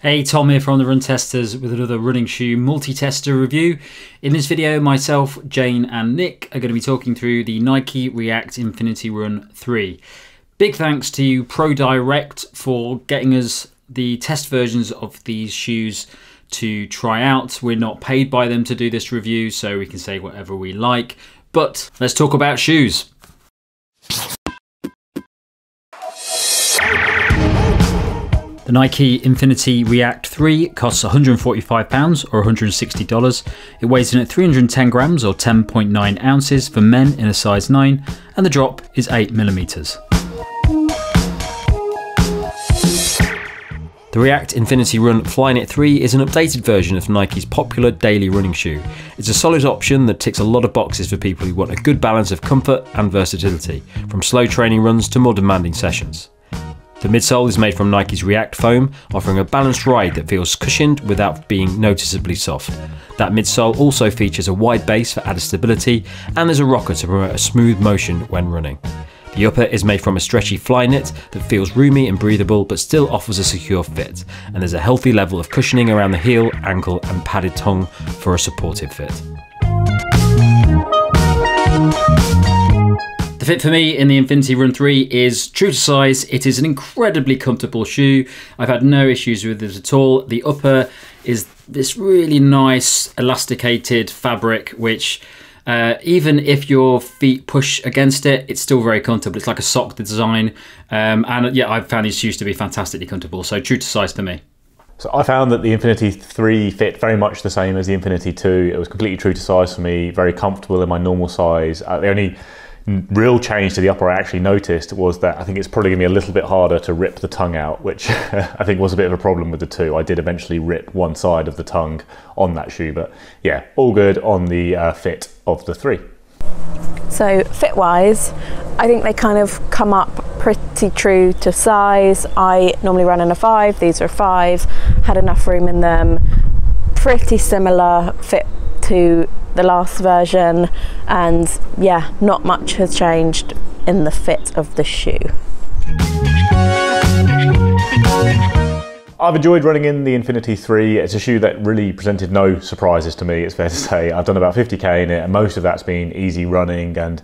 Hey, Tom here from the Run Testers with another running shoe multi-tester review. In this video, myself, Jane and Nick are going to be talking through the Nike React Infinity Run 3. Big thanks to ProDirect for getting us the test versions of these shoes to try out. We're not paid by them to do this review, so we can say whatever we like, but let's talk about shoes. The Nike Infinity React 3 costs £145 or $160. It weighs in at 310 grams or 10.9 ounces for men in a size 9, and the drop is 8mm. The React Infinity Run Flyknit 3 is an updated version of Nike's popular daily running shoe. It's a solid option that ticks a lot of boxes for people who want a good balance of comfort and versatility, from slow training runs to more demanding sessions. The midsole is made from Nike's React foam, offering a balanced ride that feels cushioned without being noticeably soft. That midsole also features a wide base for added stability, and there's a rocker to promote a smooth motion when running. The upper is made from a stretchy Flyknit that feels roomy and breathable but still offers a secure fit, and there's a healthy level of cushioning around the heel, ankle and padded tongue for a supportive fit. The fit for me in the Infinity Run 3 is true to size. It is an incredibly comfortable shoe. I've had no issues with it at all. The upper is this really nice elasticated fabric which even if your feet push against it, it's still very comfortable. It's like a sock design, and yeah, I've found these shoes to be fantastically comfortable, so true to size to me. So I found that the Infinity 3 fit very much the same as the Infinity 2. It was completely true to size for me, very comfortable in my normal size. The only real change to the upper I actually noticed was that I think it's probably gonna be a little bit harder to rip the tongue out, which I think was a bit of a problem with the two. I did eventually rip one side of the tongue on that shoe, but yeah, all good on the fit of the three. So fit wise, I think they kind of come up pretty true to size. I normally run in a 5, these are 5, had enough room in them, pretty similar fit to the last version, and yeah, not much has changed in the fit of the shoe. I've enjoyed running in the Infinity 3. It's a shoe that really presented no surprises to me, it's fair to say. I've done about 50k in it, and most of that's been easy running, and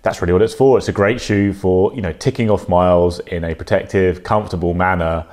that's really what it's for. It's a great shoe for, you know, ticking off miles in a protective, comfortable manner,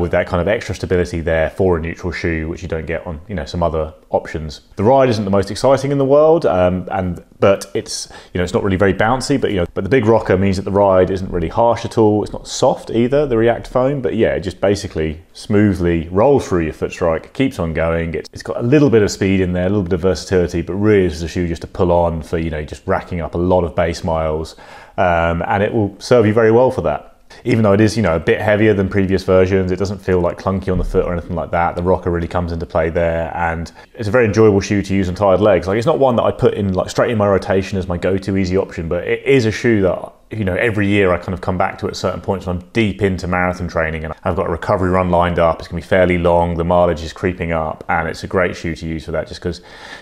with that kind of extra stability there for a neutral shoe, which you don't get on, you know, some other options. The ride isn't the most exciting in the world, but it's, you know, it's not really very bouncy, but you know, but the big rocker means that the ride isn't really harsh at all. It's not soft either, the React foam, but yeah, it just basically smoothly rolls through your foot strike, keeps on going. It's got a little bit of speed in there, a little bit of versatility, but really is a shoe just to pull on for, you know, just racking up a lot of base miles, and it will serve you very well for that. Even though it is, you know, a bit heavier than previous versions, it doesn't feel like clunky on the foot or anything like that. The rocker really comes into play there, and it's a very enjoyable shoe to use on tired legs. Like, it's not one that I put in like straight in my rotation as my go-to easy option, but it is a shoe that, you know, every year I kind of come back to it at certain points when I'm deep into marathon training and I've got a recovery run lined up. It's gonna be fairly long, the mileage is creeping up, and it's a great shoe to use for that, just because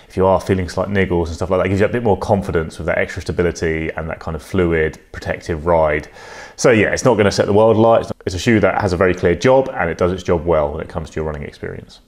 if you are feeling slight niggles and stuff like that, it gives you a bit more confidence with that extra stability and that kind of fluid protective ride. So yeah, it's not gonna set the world alight. It's a shoe that has a very clear job, and it does its job well when it comes to your running experience.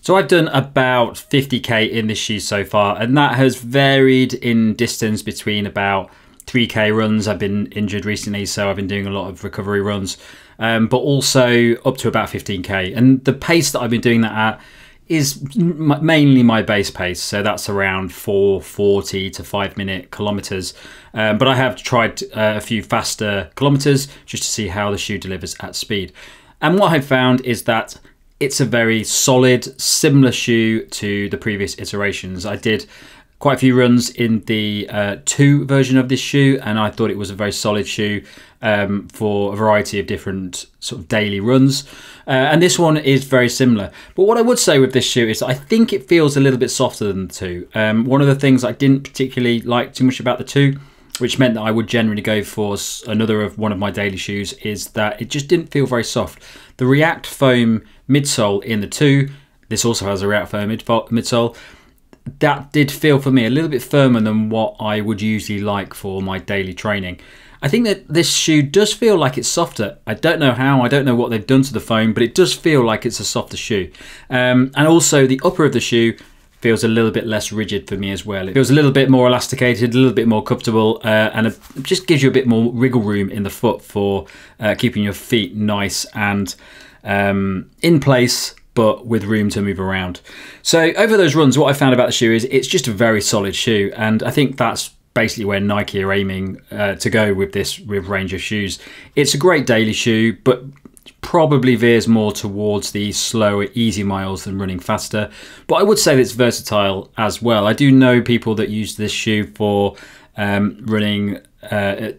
So I've done about 50k in this shoe so far, and that has varied in distance between about 3k runs. I've been injured recently, so I've been doing a lot of recovery runs, but also up to about 15k, and the pace that I've been doing that at is mainly my base pace, so that's around 4:40 to 5 minute kilometers, but I have tried a few faster kilometers just to see how the shoe delivers at speed, and what I've found is that it's a very solid, similar shoe to the previous iterations. I did quite a few runs in the 2 version of this shoe, and I thought it was a very solid shoe for a variety of different sort of daily runs, and this one is very similar. But what I would say with this shoe is I think it feels a little bit softer than the 2. One of the things I didn't particularly like too much about the 2, which meant that I would generally go for one of my daily shoes, is that it just didn't feel very soft. The React foam midsole in the 2, this also has a React foam midsole, that did feel for me a little bit firmer than what I would usually like for my daily training. I think that this shoe does feel like it's softer. I don't know how, I don't know what they've done to the foam, but it does feel like it's a softer shoe. And also the upper of the shoe feels a little bit less rigid for me as well. It feels a little bit more elasticated, a little bit more comfortable, and it just gives you a bit more wriggle room in the foot for keeping your feet nice and in place, but with room to move around. So over those runs, what I found about the shoe is it's just a very solid shoe, and I think that's basically where Nike are aiming to go with this range of shoes. It's a great daily shoe, but probably veers more towards the slower, easy miles than running faster. But I would say that it's versatile as well. I do know people that use this shoe for running up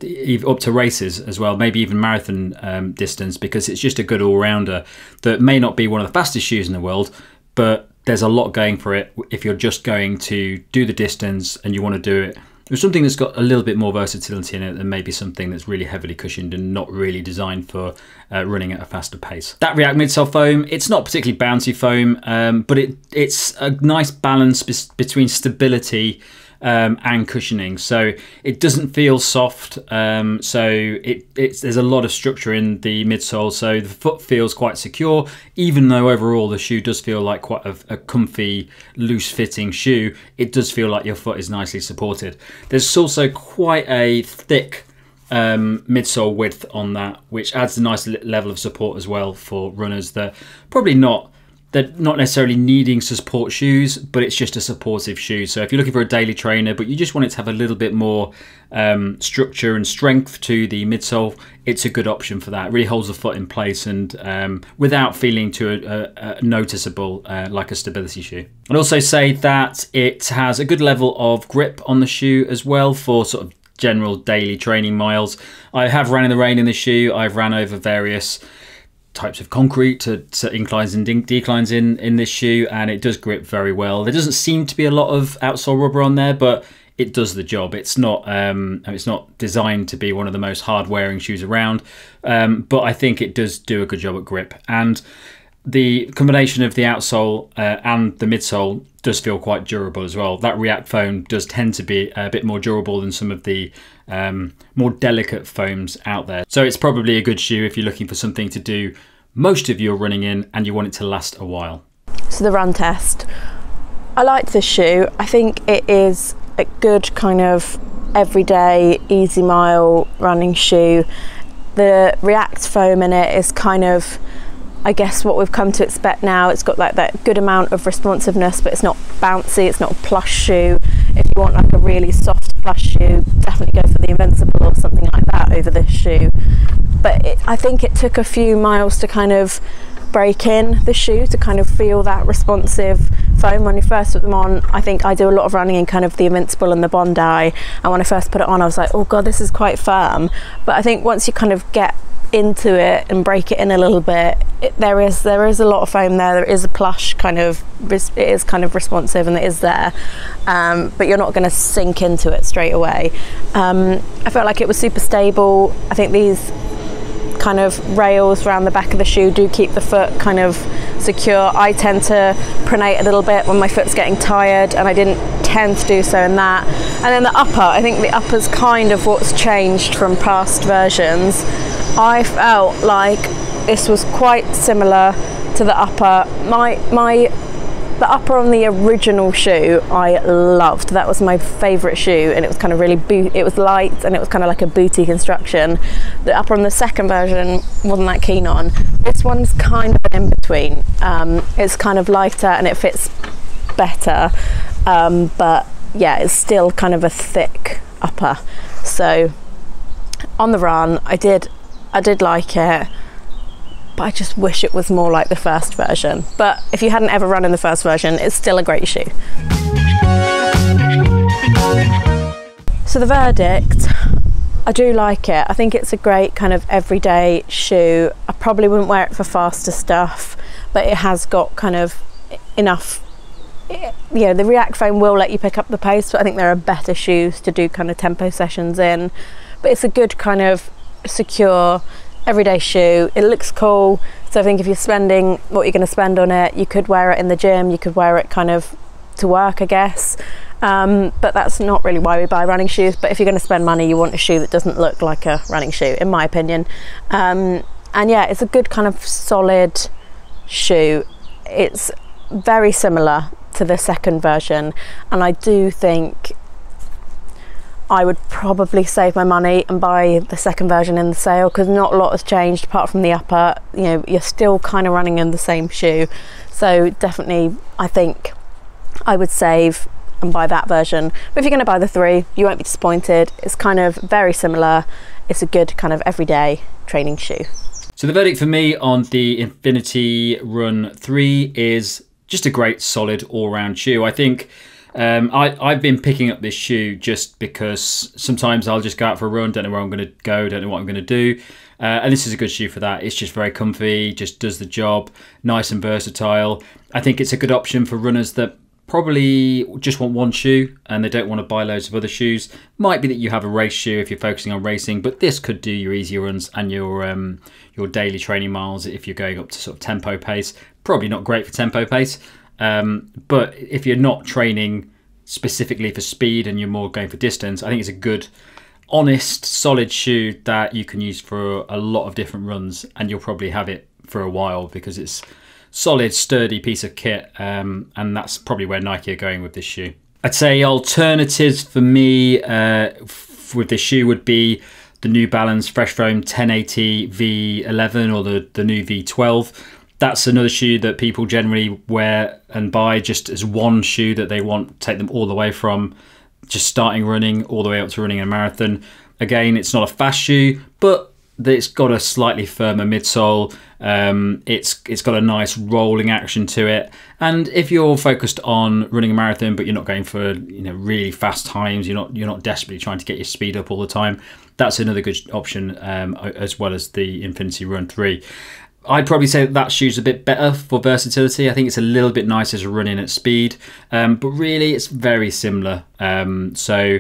to races as well, maybe even marathon distance, because it's just a good all-rounder that may not be one of the fastest shoes in the world, but there's a lot going for it if you're just going to do the distance and you want to do it. There's something that's got a little bit more versatility in it than maybe something that's really heavily cushioned and not really designed for running at a faster pace. That React midsole foam, it's not particularly bouncy foam, but it's a nice balance between stability and cushioning. So it doesn't feel soft, so there's a lot of structure in the midsole, so the foot feels quite secure, even though overall the shoe does feel like quite a comfy, loose-fitting shoe. It does feel like your foot is nicely supported. There's also quite a thick midsole width on that, which adds a nice level of support as well for runners that probably they're not necessarily needing to support shoes, but it's just a supportive shoe. So if you're looking for a daily trainer, but you just want it to have a little bit more structure and strength to the midsole, it's a good option for that. It really holds the foot in place and without feeling too noticeable like a stability shoe. I'd also say that it has a good level of grip on the shoe as well for sort of general daily training miles. I have ran in the rain in this shoe. I've ran over various types of concrete to inclines and declines in this shoe, and it does grip very well. There doesn't seem to be a lot of outsole rubber on there, but it does the job. It's not designed to be one of the most hard wearing shoes around, but I think it does do a good job at grip, and the combination of the outsole and the midsole does feel quite durable as well. That React foam does tend to be a bit more durable than some of the more delicate foams out there. So it's probably a good shoe if you're looking for something to do most of your running in and you want it to last a while. So the run test. I liked this shoe. I think it is a good kind of everyday, easy mile running shoe. The React foam in it is kind of, I guess, what we've come to expect now. It's got like that good amount of responsiveness, but it's not bouncy, it's not a plush shoe. If you want like a really soft plush shoe, definitely go for the Invincible or something like that over this shoe. But I think it took a few miles to kind of break in the shoe, to kind of feel that responsive foam. When you first put them on, I think I do a lot of running in kind of the Invincible and the Bondi, and when I first put it on I was like, oh god, this is quite firm. But I think once you kind of get into it and break it in a little bit, there is a lot of foam there. There is a plush kind of, it is kind of responsive and it is there, but you're not going to sink into it straight away. I felt like it was super stable. I think these kind of rails around the back of the shoe do keep the foot kind of secure. I tend to pronate a little bit when my foot's getting tired, and I didn't tend to do so in that. And then the upper, I think the upper's kind of what's changed from past versions. I felt like this was quite similar to the upper. The upper on the original shoe I loved. That was my favourite shoe, and it was kind of really it was light, and it was kind of like a booty construction. The upper on the second version wasn't that keen on. This one's kind of an in between. It's kind of lighter and it fits better, but yeah, it's still kind of a thick upper. So on the run, I did like it, but I just wish it was more like the first version. But if you hadn't ever run in the first version, it's still a great shoe. So the verdict, I do like it. I think it's a great kind of everyday shoe. I probably wouldn't wear it for faster stuff, but it has got kind of enough, yeah, the React foam will let you pick up the pace, but I think there are better shoes to do kind of tempo sessions in. But it's a good kind of secure everyday shoe. It looks cool, so I think if you're spending what you're going to spend on it, you could wear it in the gym, you could wear it kind of to work, I guess. but that's not really why we buy running shoes. But if you're going to spend money, you want a shoe that doesn't look like a running shoe, in my opinion. And yeah, it's a good kind of solid shoe. It's very similar to the second version, and I do think I would probably save my money and buy the second version in the sale, because not a lot has changed apart from the upper. You know, you're still kind of running in the same shoe, so definitely I think I would save and buy that version. But if you're going to buy the three, you won't be disappointed. It's kind of very similar. It's a good kind of everyday training shoe. So the verdict for me on the Infinity Run 3 is just a great solid all-round shoe. I think I've been picking up this shoe just because sometimes I'll just go out for a run, don't know where I'm going to go, don't know what I'm going to do, and this is a good shoe for that. It's just very comfy, just does the job, nice and versatile. I think it's a good option for runners that probably just want one shoe and they don't want to buy loads of other shoes. Might be that you have a race shoe if you're focusing on racing, but this could do your easier runs and your daily training miles if you're going up to sort of tempo pace. Probably not great for tempo pace, but if you're not training specifically for speed and you're more going for distance, I think it's a good, honest, solid shoe that you can use for a lot of different runs, and you'll probably have it for a while because it's solid, sturdy piece of kit, and that's probably where Nike are going with this shoe. I'd say alternatives for me with this shoe would be the New Balance Fresh Foam 1080 V11 or the new V12. That's another shoe that people generally wear and buy just as one shoe that they want to take them all the way from just starting running all the way up to running a marathon. Again, it's not a fast shoe, but it's got a slightly firmer midsole. It's got a nice rolling action to it. And if you're focused on running a marathon, but you're not going for, you know, really fast times, you're not desperately trying to get your speed up all the time, that's another good option, as well as the Infinity Run 3. I'd probably say that shoe's a bit better for versatility. I think it's a little bit nicer to run in at speed, but really it's very similar. So,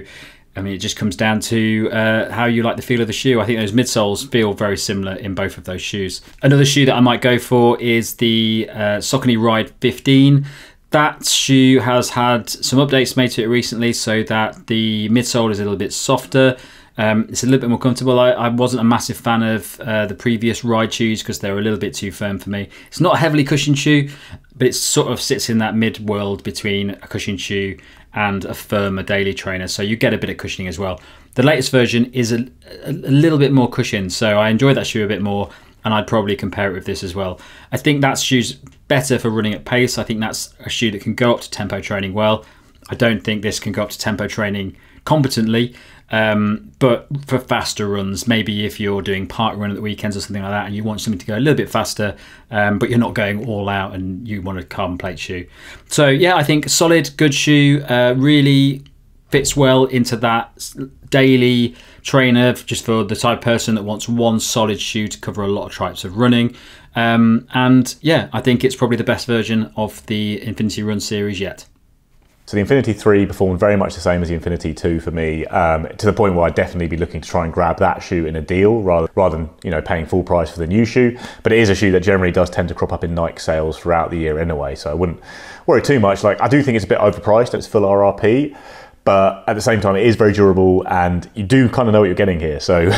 I mean, it just comes down to how you like the feel of the shoe. I think those midsoles feel very similar in both of those shoes. Another shoe that I might go for is the Saucony Ride 15. That shoe has had some updates made to it recently so that the midsole is a little bit softer. It's a little bit more comfortable. I wasn't a massive fan of the previous Ride shoes because they were a little bit too firm for me. It's not a heavily cushioned shoe, but it sort of sits in that mid world between a cushioned shoe and a firmer daily trainer, so you get a bit of cushioning as well. The latest version is a little bit more cushioned, so I enjoy that shoe a bit more, and I'd probably compare it with this as well. I think that shoe's better for running at pace. I think that's a shoe that can go up to tempo training well. I don't think this can go up to tempo training competently, but for faster runs, maybe if you're doing park run at the weekends or something like that and you want something to go a little bit faster, but you're not going all out and you want a carbon plate shoe. So yeah, I think solid, good shoe, really fits well into that daily trainer, just for the type of person that wants one solid shoe to cover a lot of types of running. And yeah, I think it's probably the best version of the Infinity Run series yet. So the Infinity 3 performed very much the same as the Infinity 2 for me, to the point where I'd definitely be looking to try and grab that shoe in a deal rather than, you know, paying full price for the new shoe. But it is a shoe that generally does tend to crop up in Nike sales throughout the year anyway, so I wouldn't worry too much. Like, I do think it's a bit overpriced, it's full RRP, but at the same time it is very durable and you do kind of know what you're getting here. So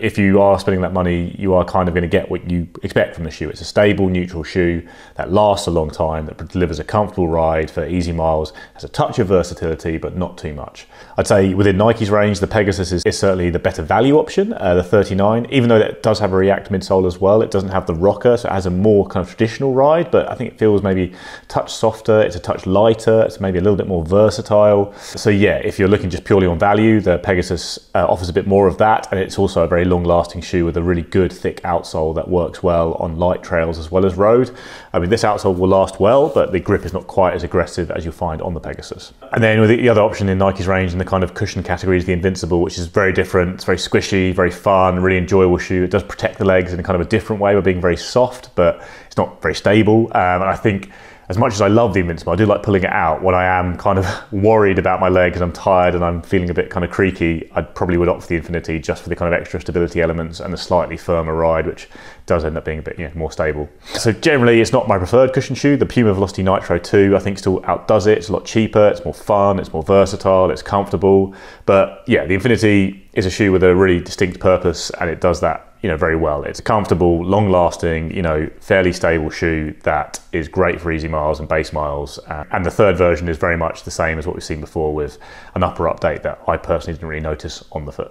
if you are spending that money, you are kind of going to get what you expect from the shoe. It's a stable, neutral shoe that lasts a long time, that delivers a comfortable ride for easy miles, has a touch of versatility, but not too much. I'd say within Nike's range, the Pegasus is certainly the better value option, the 39, even though it does have a React midsole as well. It doesn't have the rocker, so it has a more kind of traditional ride, but I think it feels maybe a touch softer, it's a touch lighter, it's maybe a little bit more versatile. So yeah, if you're looking just purely on value, the Pegasus offers a bit more of that, and it's also a very long-lasting shoe with a really good thick outsole that works well on light trails as well as road. I mean, this outsole will last well, but the grip is not quite as aggressive as you'll find on the Pegasus. And then with the other option in Nike's range and the kind of cushion category is the Invincible, which is very different. It's very squishy, very fun, really enjoyable shoe. It does protect the legs in a kind of a different way by being very soft, but it's not very stable. And I think as much as I love the Invincible, I do like pulling it out when I am kind of worried about my leg and I'm tired and I'm feeling a bit kind of creaky. I probably would opt for the Infinity just for the kind of extra stability elements and the slightly firmer ride, which does end up being a bit more stable. So generally, it's not my preferred cushion shoe. The Puma Velocity Nitro 2, I think, still outdoes it. It's a lot cheaper, it's more fun, it's more versatile, it's comfortable. But yeah, the Infinity is a shoe with a really distinct purpose, and it does that very well. It's a comfortable, long-lasting, fairly stable shoe that is great for easy miles and base miles. And the third version is very much the same as what we've seen before, with an upper update that I personally didn't really notice on the foot.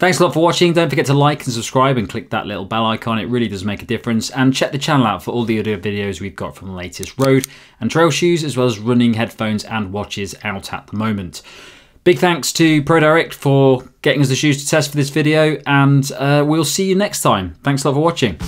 Thanks a lot for watching. Don't forget to like and subscribe and click that little bell icon. It really does make a difference. And check the channel out for all the other videos we've got from the latest road and trail shoes, as well as running headphones and watches out at the moment. Big thanks to ProDirect for getting us the shoes to test for this video, and we'll see you next time. Thanks a lot for watching.